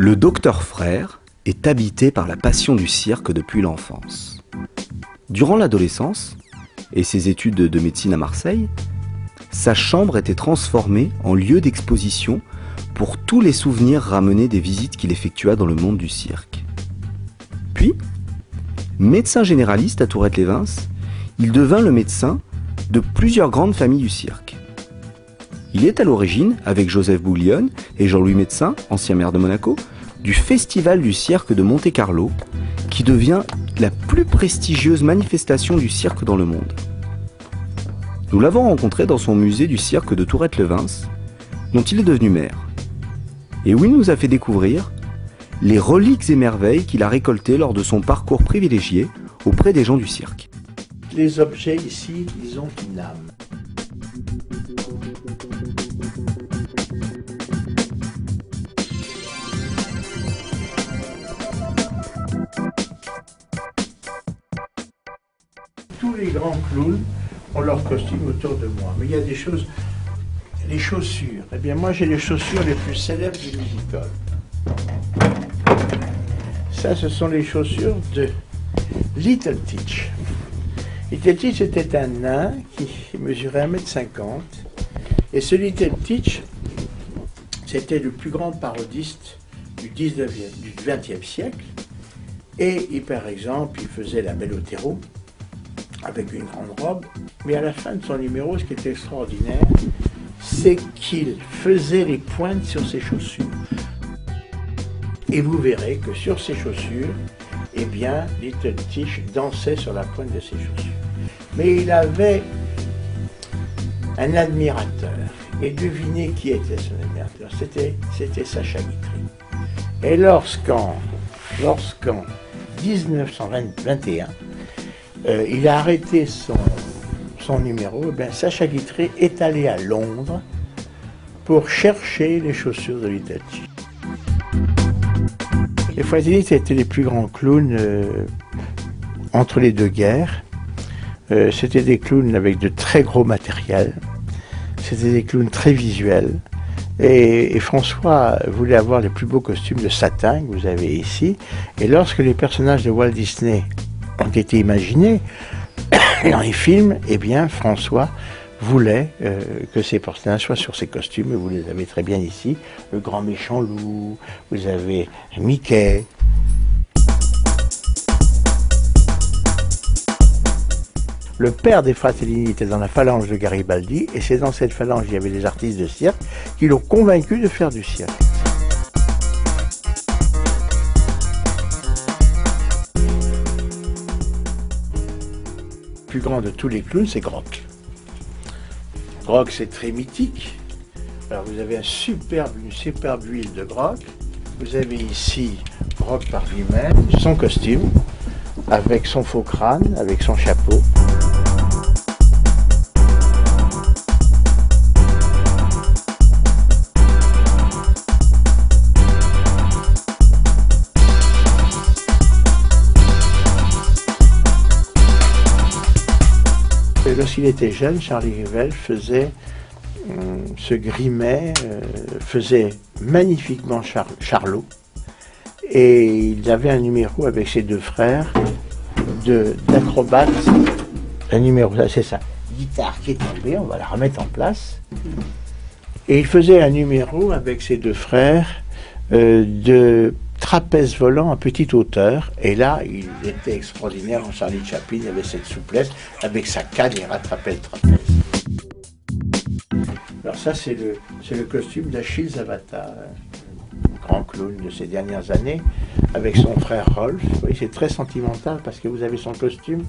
Le docteur Frère est habité par la passion du cirque depuis l'enfance. Durant l'adolescence et ses études de médecine à Marseille, sa chambre était transformée en lieu d'exposition pour tous les souvenirs ramenés des visites qu'il effectua dans le monde du cirque. Puis, médecin généraliste à Tourette-les-Vins, il devint le médecin de plusieurs grandes familles du cirque. Il est à l'origine, avec Joseph Bouillon et Jean-Louis Médecin, ancien maire de Monaco, du Festival du cirque de Monte Carlo, qui devient la plus prestigieuse manifestation du cirque dans le monde. Nous l'avons rencontré dans son musée du cirque de Tourette-Levens, dont il est devenu maire, et où il nous a fait découvrir les reliques et merveilles qu'il a récoltées lors de son parcours privilégié auprès des gens du cirque. Les objets ici, ils ont une âme. Tous les grands clowns ont leur costume autour de moi, mais il y a des choses, les chaussures. Eh bien moi j'ai les chaussures les plus célèbres du musical. Ça ce sont les chaussures de Little Tich. Little Tich était un nain qui mesurait 1,50 m, et ce Little Tich, c'était le plus grand parodiste du XXe siècle, et par exemple il faisait la Belle au terreau, avec une grande robe, mais à la fin de son numéro, ce qui était extraordinaire, c'est qu'il faisait les pointes sur ses chaussures. Et vous verrez que sur ses chaussures, eh bien, Little Tich dansait sur la pointe de ses chaussures. Mais il avait un admirateur. Et devinez qui était son admirateur, c'était Sacha Guitry. Et lorsqu'en 1921, il a arrêté son numéro, eh bien, Sacha Guitry est allé à Londres pour chercher les chaussures de Little Tich. Les Foisinites étaient les plus grands clowns entre les deux guerres. C'était des clowns avec de très gros matériel, c'était des clowns très visuels. Et François voulait avoir les plus beaux costumes de satin que vous avez ici. Et lorsque les personnages de Walt Disney ont été imaginés dans les films, eh bien François voulait que ces personnages soient sur ses costumes, et vous les avez très bien ici, le grand méchant loup, vous avez Mickey. Le père des Fratellini était dans la phalange de Garibaldi, et c'est dans cette phalange il y avait des artistes de cirque qui l'ont convaincu de faire du cirque. Le plus grand de tous les clowns, c'est Grock. Grock, c'est très mythique. Alors vous avez une superbe huile de Grock. Vous avez ici Grock par lui-même, son costume, avec son faux crâne, avec son chapeau. Lorsqu'il était jeune, Charlie Rivel se grimait, faisait magnifiquement Charlot. Et il avait un numéro avec ses deux frères d'acrobates. Un numéro, c'est sa guitare qui est tombée, on va la remettre en place. Et il faisait un numéro avec ses deux frères de trapèze volant à petite hauteur, et là il était extraordinaire en Charlie Chaplin, il avait cette souplesse, avec sa canne il rattrapait le trapèze. Alors ça c'est le costume d'Achille Zavata, grand clown de ces dernières années, avec son frère Rolf. C'est très sentimental parce que vous avez son costume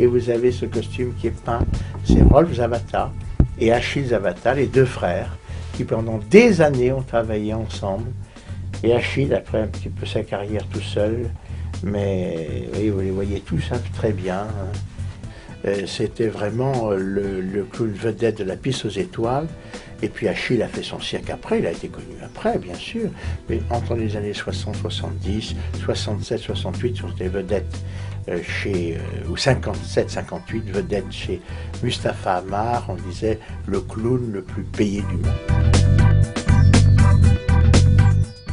et vous avez ce costume qui est peint, c'est Rolf Zavata et Achille Zavata, les deux frères qui pendant des années ont travaillé ensemble. Et Achille a pris un petit peu sa carrière tout seul, mais oui, vous les voyez tous très bien. C'était vraiment le clown vedette de la piste aux étoiles. Et puis Achille a fait son cirque après, il a été connu après, bien sûr. Mais entre les années 60, 70, 67, 68, sont des vedettes ou 57, 58, vedettes chez Mustapha Amar. On disait le clown le plus payé du monde.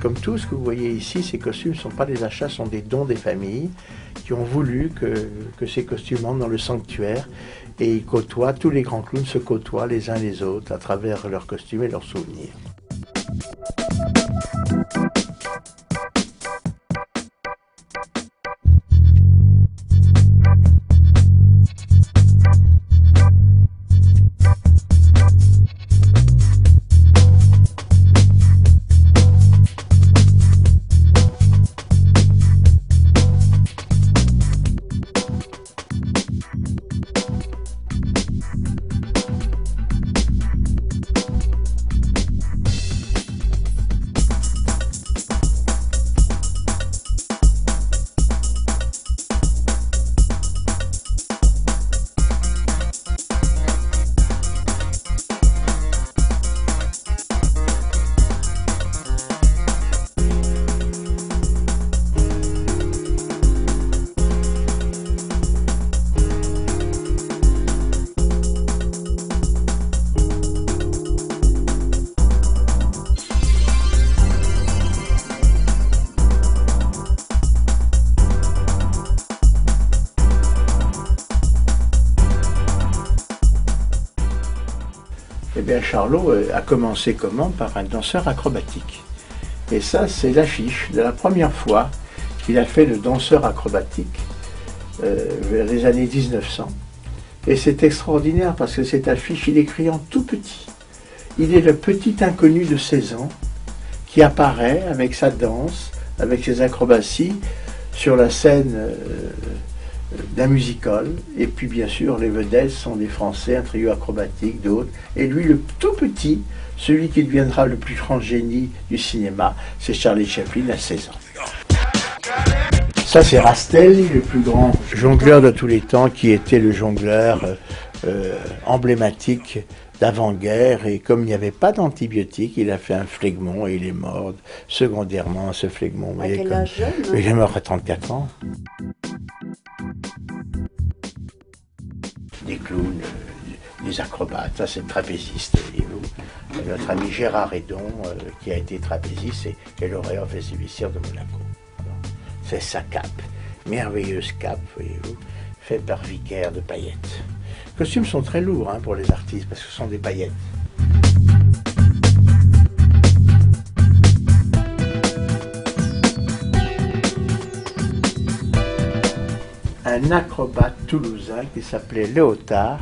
Comme tout ce que vous voyez ici, ces costumes ne sont pas des achats, sont des dons des familles qui ont voulu que ces costumes entrent dans le sanctuaire et ils côtoient, tous les grands clowns se côtoient les uns les autres à travers leurs costumes et leurs souvenirs. Charlot a commencé comment? Par un danseur acrobatique. Et ça, c'est l'affiche de la première fois qu'il a fait le danseur acrobatique, vers les années 1900. Et c'est extraordinaire parce que cette affiche, il est écrit en tout petit. Il est le petit inconnu de 16 ans qui apparaît avec sa danse, avec ses acrobaties, sur la scène d'un musical, et puis bien sûr les vedettes sont des Français, un trio acrobatique, d'autres, et lui le tout petit, celui qui deviendra le plus grand génie du cinéma, c'est Charlie Chaplin à 16 ans. Ça c'est Rastelli, le plus grand jongleur de tous les temps, qui était le jongleur emblématique d'avant-guerre, et comme il n'y avait pas d'antibiotiques, il a fait un phlegmon et il est mort secondairement à ce phlegmon. À quel âge, jeune, hein? Il est mort à 34 ans. Des clowns, des acrobates, ça c'est le trapéziste, voyez-vous. Notre ami Gérard Hédon, qui a été trapéziste et lauréat au Festivicière de Monaco. C'est sa cape, merveilleuse cape, voyez-vous, faite par Vicaire de paillettes. Les costumes sont très lourds pour les artistes parce que ce sont des paillettes. Un acrobate toulousain qui s'appelait Léotard,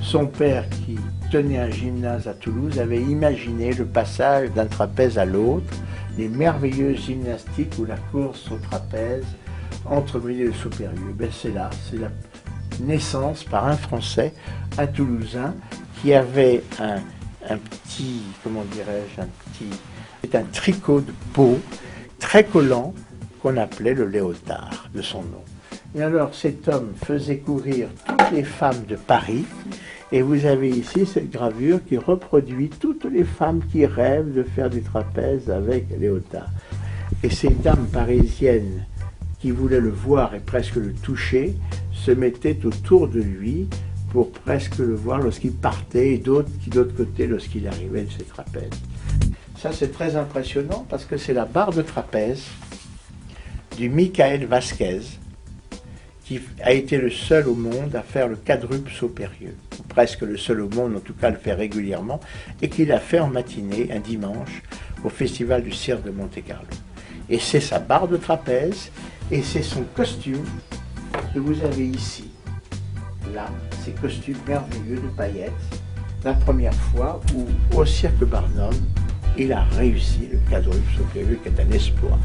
son père qui tenait un gymnase à Toulouse avait imaginé le passage d'un trapèze à l'autre, les merveilleuses gymnastiques ou la course au trapèze entre milieu et supérieur. Ben c'est là, c'est la naissance par un Français, un Toulousain, qui avait un petit, comment dirais-je, c'est un tricot de peau très collant qu'on appelait le Léotard, de son nom. Et alors cet homme faisait courir toutes les femmes de Paris, et vous avez ici cette gravure qui reproduit toutes les femmes qui rêvent de faire du trapèze avec Léotard. Et ces dames parisiennes qui voulaient le voir et presque le toucher, se mettaient autour de lui pour presque le voir lorsqu'il partait et d'autres qui, de l'autre côté, lorsqu'il arrivait de ses trapèzes. Ça, c'est très impressionnant parce que c'est la barre de trapèze du Michaël Vasquez qui a été le seul au monde à faire le quadruple saut périlleux, ou presque le seul au monde, en tout cas, à le faire régulièrement, et qu'il a fait en matinée, un dimanche, au Festival du Cirque de Monte Carlo. Et c'est sa barre de trapèze et c'est son costume que vous avez ici, là, ces costumes merveilleux de paillettes, la première fois où, au Cirque Barnum, il a réussi le quadruple saut périlleux, qui est un espoir.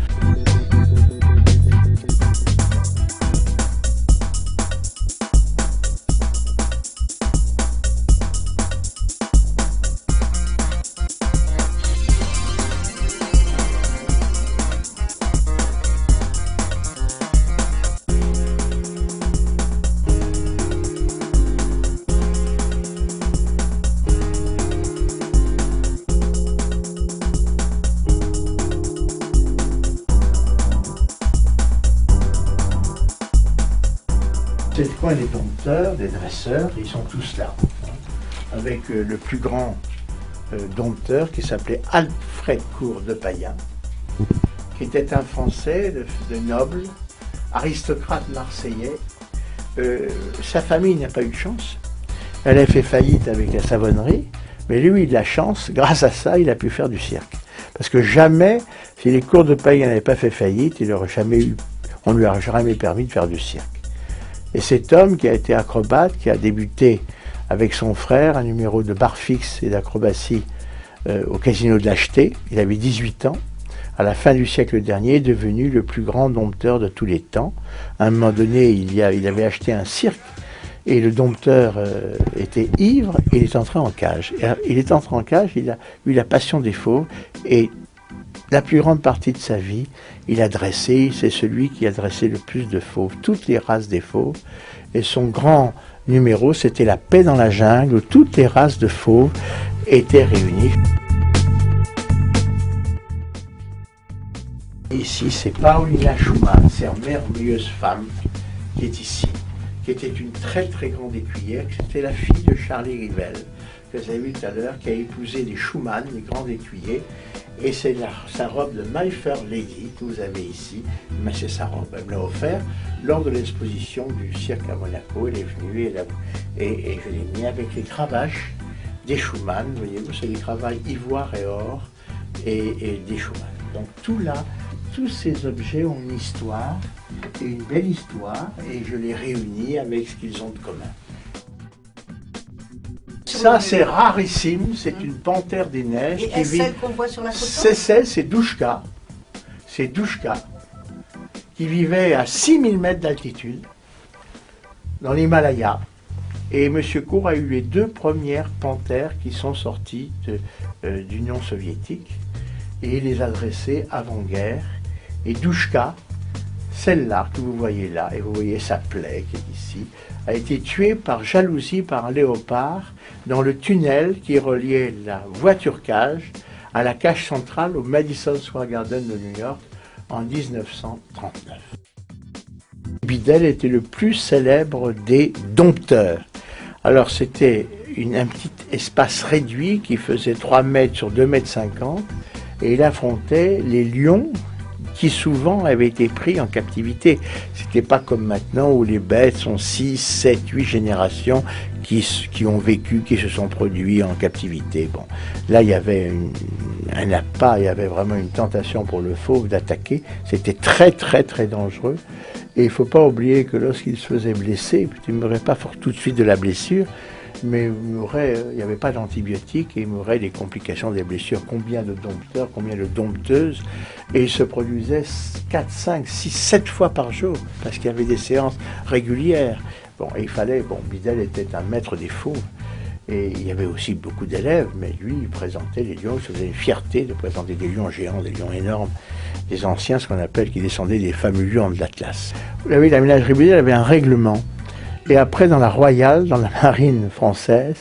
Les dompteurs, les dresseurs, ils sont tous là, avec le plus grand dompteur qui s'appelait Alfred Court de Payan, qui était un Français de noble, aristocrate marseillais. Sa famille n'a pas eu de chance. Elle a fait faillite avec la savonnerie, mais lui, il a de la chance. Grâce à ça, il a pu faire du cirque. Parce que jamais, si les cours de Payan n'avaient pas fait faillite, il aurait jamais eu, on ne lui aurait jamais permis de faire du cirque. Et cet homme qui a été acrobate, qui a débuté avec son frère un numéro de barre fixe et d'acrobatie au Casino de la Jetée, il avait 18 ans, à la fin du siècle dernier, est devenu le plus grand dompteur de tous les temps. À un moment donné, il avait acheté un cirque, et le dompteur était ivre, et il est entré en cage. Il est entré en cage, il a eu la passion des fauves, et la plus grande partie de sa vie, il a dressé, c'est celui qui a dressé le plus de fauves, toutes les races des fauves, et son grand numéro, c'était La paix dans la jungle, où toutes les races de fauves étaient réunies. Ici, c'est Paulina Schumach, cette merveilleuse femme qui est ici, qui était une très très grande écuyère, c'était la fille de Charlie Rivel, que vous avez vu tout à l'heure, qui a épousé les Schumann, les grands écuyers, et c'est sa robe de My Fair Lady que vous avez ici, mais c'est sa robe, elle me l'a offerte lors de l'exposition du cirque à Monaco, elle est venue et je l'ai mis avec les cravaches des Schumann, voyez-vous, c'est les cravaches ivoire et or et des Schumann. Donc tout là, tous ces objets ont une histoire, et une belle histoire, et je les réunis avec ce qu'ils ont de commun. Ça, c'est rarissime, c'est une panthère des neiges. Et est-ce celle qu'on voit sur la photo ? C'est celle, c'est Dushka. C'est Dushka, qui vivait à 6000 mètres d'altitude, dans l'Himalaya. Et M. Cour a eu les deux premières panthères qui sont sorties de l'Union soviétique, et il les a dressées avant-guerre. Et Dushka, celle-là que vous voyez là, et vous voyez sa plaie qui est ici, a été tuée par jalousie par un léopard dans le tunnel qui reliait la voiture-cage à la cage centrale au Madison Square Garden de New York en 1939. Bidel était le plus célèbre des dompteurs. Alors c'était un petit espace réduit qui faisait 3 mètres sur 2,50 mètres et il affrontait les lions qui souvent avaient été pris en captivité. C'était pas comme maintenant où les bêtes sont 6, 7, 8 générations qui ont vécu, qui se sont produits en captivité. Bon, là il y avait un appât, il y avait vraiment une tentation pour le fauve d'attaquer. C'était très très très dangereux. Et il faut pas oublier que lorsqu'il se faisait blesser, il ne mourait pas fort tout de suite de la blessure, mais il n'y avait pas d'antibiotiques et il mourait des complications des blessures. Combien de dompteurs, combien de dompteuses. Et il se produisait 4, 5, 6, 7 fois par jour parce qu'il y avait des séances régulières. Bon, et il fallait, Bidel était un maître des fauves et il y avait aussi beaucoup d'élèves, mais lui, il présentait les lions, il se faisait une fierté de présenter des lions géants, des lions énormes, des anciens, ce qu'on appelle, qui descendaient des fameux lions de l'Atlas. Vous savez, la ménagerie Bidel avait un règlement. Et après, dans la Royale, dans la marine française,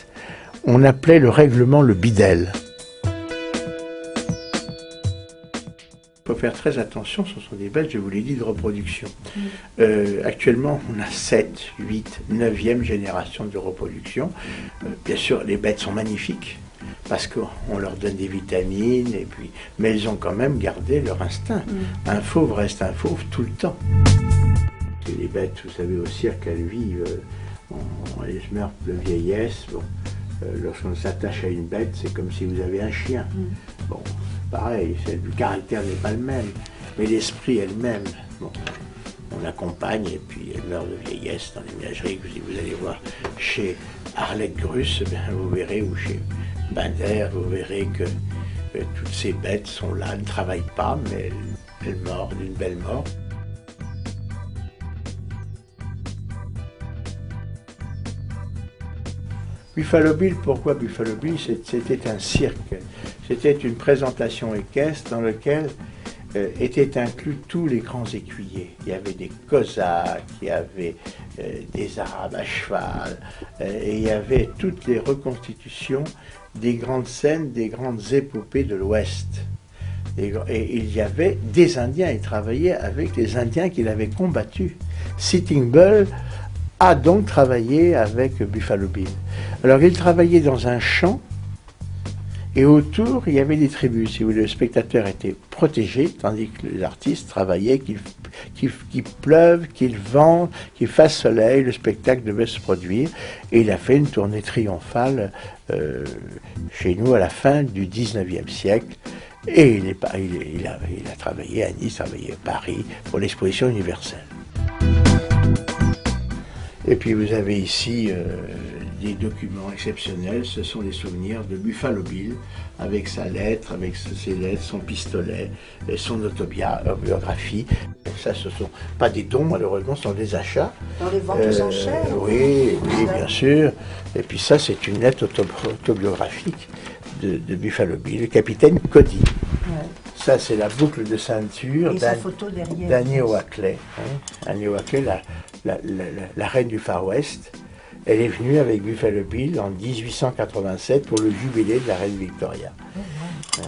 on appelait le règlement le Bidel. Il faut faire très attention, ce sont des bêtes, je vous l'ai dit, de reproduction. Actuellement, on a 7, 8, 9e génération de reproduction. Bien sûr, les bêtes sont magnifiques, parce qu'on leur donne des vitamines, et puis, mais elles ont quand même gardé leur instinct. Un fauve reste un fauve tout le temps. Les bêtes, vous savez, au cirque, elles vivent, on les meurt de vieillesse. Bon, lorsqu'on s'attache à une bête, c'est comme si vous avez un chien. Bon, pareil, le caractère n'est pas le même, mais l'esprit est le même. Bon, on l'accompagne et puis elle meurt de vieillesse dans les ménageries. Si vous allez voir chez Arlette Gruss, vous verrez, ou chez Bander, vous verrez que toutes ces bêtes sont là, ne travaillent pas, mais elles meurent d'une belle mort. Buffalo Bill, pourquoi Buffalo Bill? C'était un cirque, c'était une présentation équestre dans laquelle étaient inclus tous les grands écuyers. Il y avait des Cosaques, il y avait des Arabes à cheval, et il y avait toutes les reconstitutions des grandes scènes, des grandes épopées de l'Ouest. Et il y avait des Indiens, il travaillait avec les Indiens qu'il avait combattus. Sitting Bull a donc travaillé avec Buffalo Bill. Alors il travaillait dans un champ Et autour, il y avait des tribus, si vous voulez. Le spectateur était protégé, tandis que les artistes travaillaient, qu'il pleuve, qu'il vente, qu'il fasse soleil, le spectacle devait se produire. Et il a fait une tournée triomphale chez nous à la fin du 19e siècle. Et il a travaillé à Nice, travaillé à Paris pour l'exposition universelle. Et puis vous avez ici des documents exceptionnels, ce sont les souvenirs de Buffalo Bill, avec sa lettre, avec ses lettres, son pistolet, son autobiographie. Ça, ce ne sont pas des dons, malheureusement, ce sont des achats. On les vend aux enchères. Oui, oui, bien sûr. Et puis ça, c'est une lettre autobiographique de Buffalo Bill, le capitaine Cody. Ouais. Ça, c'est la boucle de ceinture d'Annie Oakley. Annie Oakley, la reine du Far West. Elle est venue avec Buffalo Bill en 1887 pour le jubilé de la reine Victoria. Ouais.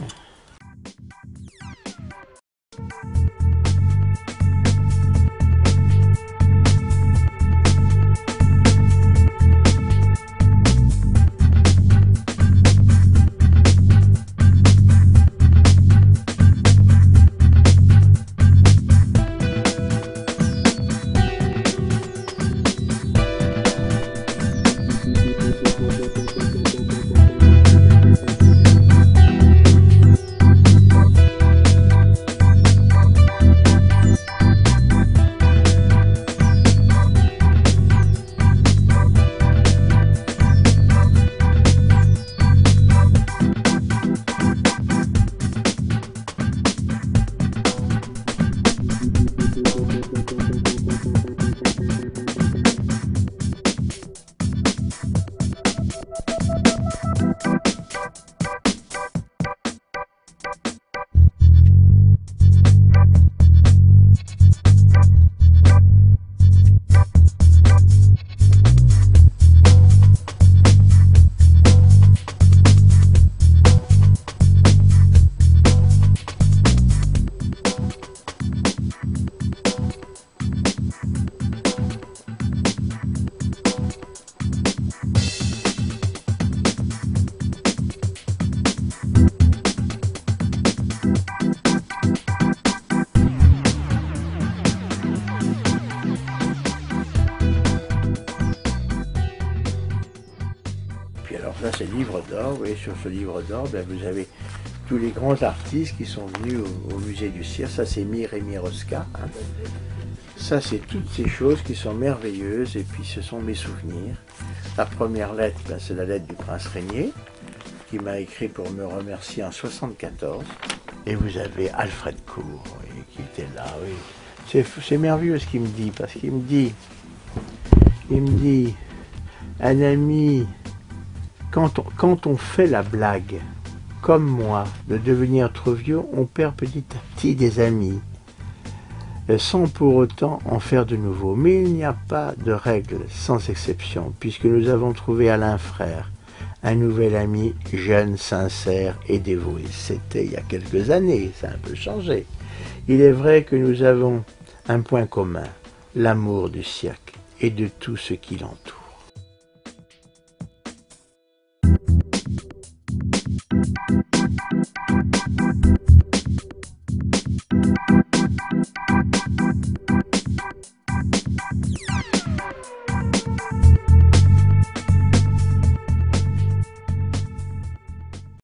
C'est livre d'or, et sur ce livre d'or, ben, vous avez tous les grands artistes qui sont venus au musée du Cirque. Ça, c'est Rémi Rosca. Hein. Ça, c'est toutes ces choses qui sont merveilleuses, et puis ce sont mes souvenirs. La première lettre, ben, c'est la lettre du prince Régnier, qui m'a écrit pour me remercier en 1974. Et vous avez Alfred Court, oui, qui était là. Oui. C'est merveilleux ce qu'il me dit, parce qu'il me dit, un ami. Quand on fait la blague, comme moi, de devenir trop vieux, on perd petit à petit des amis, sans pour autant en faire de nouveaux. Mais il n'y a pas de règle sans exception, puisque nous avons trouvé Alain Frère, un nouvel ami jeune, sincère et dévoué. C'était il y a quelques années, ça a un peu changé. Il est vrai que nous avons un point commun, l'amour du cirque et de tout ce qui l'entoure.